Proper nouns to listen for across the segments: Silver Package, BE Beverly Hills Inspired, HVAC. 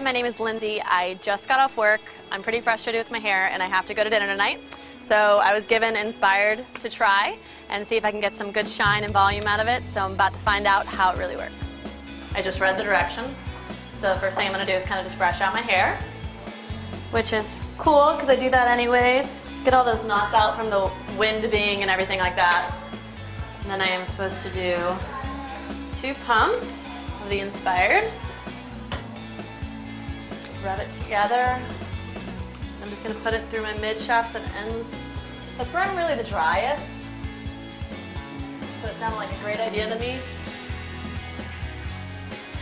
Hi, my name is Lindsay. I just got off work. I'm pretty frustrated with my hair and I have to go to dinner tonight. So I was given Inspired to try and see if I can get some good shine and volume out of it. So I'm about to find out how it really works. I just read the directions. So the first thing I'm going to do is kind of just brush out my hair, which is cool because I do that anyways. Just get all those knots out from the wind being and everything like that. And then I am supposed to do 2 pumps of the Inspired. Rub it together. I'm just going to put it through my mid-shafts and ends. That's where I'm really the driest. So it sounded like a great idea to me.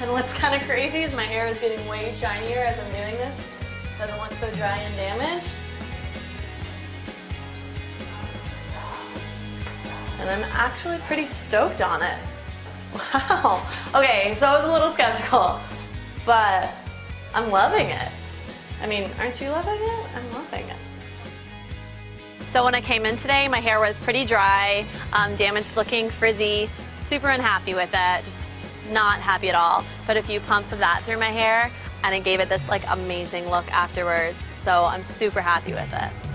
And what's kind of crazy is my hair is getting way shinier as I'm doing this. It doesn't look so dry and damaged. And I'm actually pretty stoked on it. Wow. Okay, so I was a little skeptical, but I'm loving it. I mean, aren't you loving it? I'm loving it. So when I came in today, my hair was pretty dry, damaged looking, frizzy, super unhappy with it, just not happy at all. But a few pumps of that through my hair and it gave it this like amazing look afterwards. So I'm super happy with it.